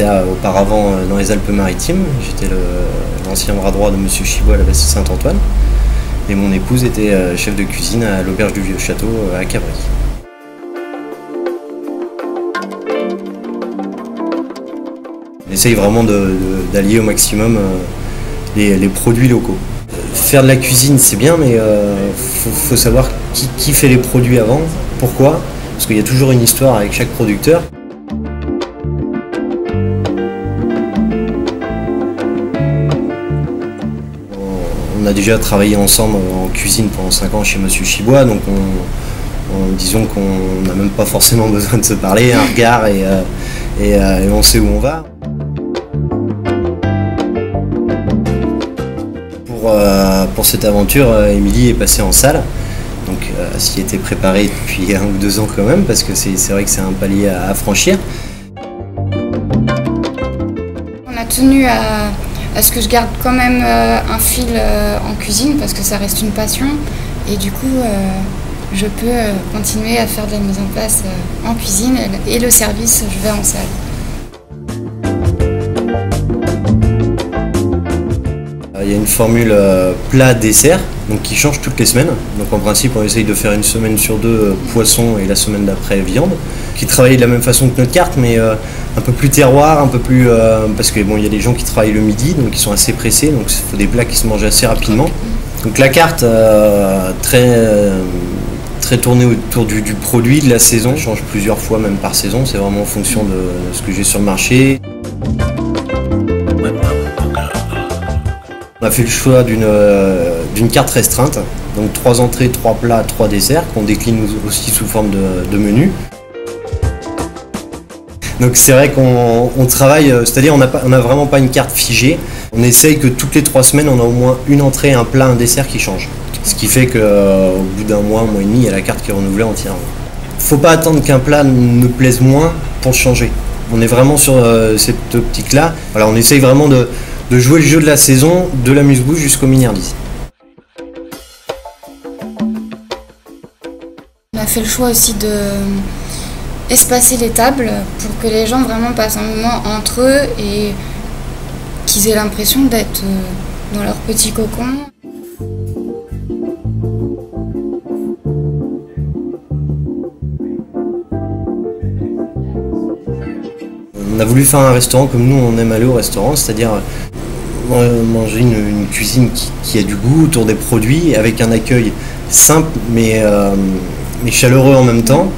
j'étais auparavant dans les Alpes-Maritimes, j'étais l'ancien bras droit de Monsieur Chibois à la Bastide Saint-Antoine, et mon épouse était chef de cuisine à l'auberge du Vieux-Château à Cabri. On essaye vraiment d'allier au maximum les produits locaux. Faire de la cuisine, c'est bien, mais faut savoir qui fait les produits avant, pourquoi, parce qu'il y a toujours une histoire avec chaque producteur. On a déjà travaillé ensemble en cuisine pendant 5 ans chez Monsieur Chibois, donc disons qu'on n'a même pas forcément besoin de se parler, un regard et on sait où on va. Pour cette aventure, Émilie est passée en salle, donc ce qui était préparé depuis 1 ou 2 ans quand même, parce que c'est vrai que c'est un palier à franchir. On a tenu à ce que je garde quand même un fil en cuisine, parce que ça reste une passion, et du coup je peux continuer à faire de la mise en place en cuisine, et le service je vais en salle. Il y a une formule plat-dessert qui change toutes les semaines. Donc en principe, on essaye de faire une semaine sur 2 poisson et la semaine d'après viande, qui travaille de la même façon que notre carte, mais un peu plus terroir, un peu plus... parce que bon, il y a des gens qui travaillent le midi, donc ils sont assez pressés, donc il faut des plats qui se mangent assez rapidement. Donc la carte, très tournée autour du produit, de la saison, elle change plusieurs fois même par saison, c'est vraiment en fonction de ce que j'ai sur le marché. On a fait le choix d'une carte restreinte, donc 3 entrées, 3 plats, 3 desserts, qu'on décline aussi sous forme de menu. Donc c'est vrai qu'on travaille, c'est-à-dire on n'a vraiment pas une carte figée. On essaye que toutes les 3 semaines, on a au moins une entrée, un plat, un dessert qui change. Ce qui fait qu'au bout d'1 mois, 1 mois et demi, il y a la carte qui est renouvelée entièrement. Faut pas attendre qu'un plat ne plaise moins pour changer. On est vraiment sur cette optique-là. Voilà, on essaye vraiment de jouer le jeu de la saison, de l'amuse-bouche jusqu'au milliardisme. On a fait le choix aussi d'espacer les tables pour que les gens vraiment passent un moment entre eux et qu'ils aient l'impression d'être dans leur petit cocon. On a voulu faire un restaurant comme nous on aime aller au restaurant, c'est-à-dire manger une cuisine qui a du goût autour des produits, avec un accueil simple mais chaleureux en même temps,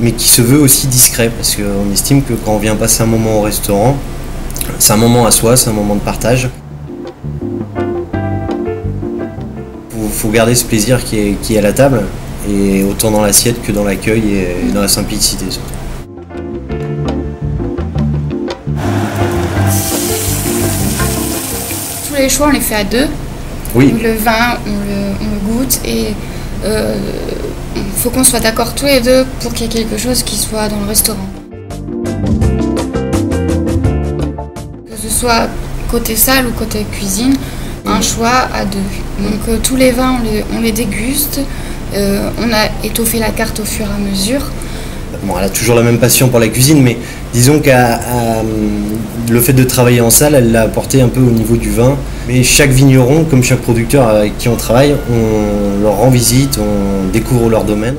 mais qui se veut aussi discret, parce qu'on estime que quand on vient passer un moment au restaurant, c'est un moment à soi, c'est un moment de partage. Faut garder ce plaisir qui est à la table, et autant dans l'assiette que dans l'accueil et dans la simplicité surtout. Les choix on les fait à 2, oui. Le vin on le goûte et il faut qu'on soit d'accord tous les 2 pour qu'il y ait quelque chose qui soit dans le restaurant. Que ce soit côté salle ou côté cuisine, un choix à 2. Donc tous les vins on les déguste, on a étoffé la carte au fur et à mesure. Bon, elle a toujours la même passion pour la cuisine, mais disons que le fait de travailler en salle, elle l'a apporté un peu au niveau du vin. Mais chaque vigneron, comme chaque producteur avec qui on travaille, on leur rend visite, on découvre leur domaine.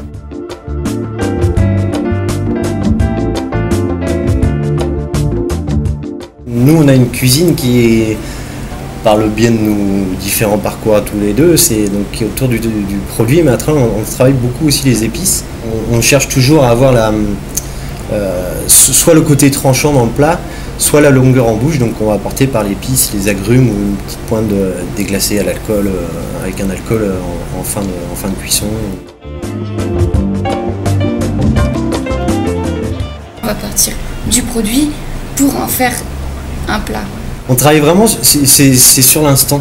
Nous, on a une cuisine qui est, par le biais de nos différents parcours à tous les 2, c'est donc autour du produit, mais après on travaille beaucoup aussi les épices. On cherche toujours à avoir soit le côté tranchant dans le plat, soit la longueur en bouche, donc on va apporter par l'épice, les agrumes ou une petite pointe de déglacée à l'alcool, avec un alcool en fin de cuisson. On va partir du produit pour en faire un plat. On travaille vraiment, c'est sur l'instant.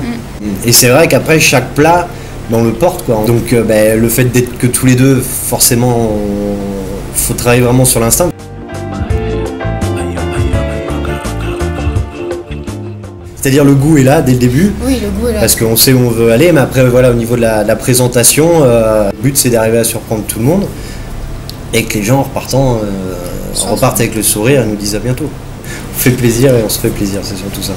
Et c'est vrai qu'après, chaque plat, on le porte, quoi. Donc le fait d'être que tous les 2, forcément, faut travailler vraiment sur l'instinct. C'est-à-dire le goût est là dès le début, oui, le goût est là. Parce qu'on sait où on veut aller, mais après, voilà, au niveau de la présentation, le but, c'est d'arriver à surprendre tout le monde, et que les gens, en repartant, repartent avec le sourire et nous disent à bientôt. on fait plaisir et on se fait plaisir, c'est surtout ça.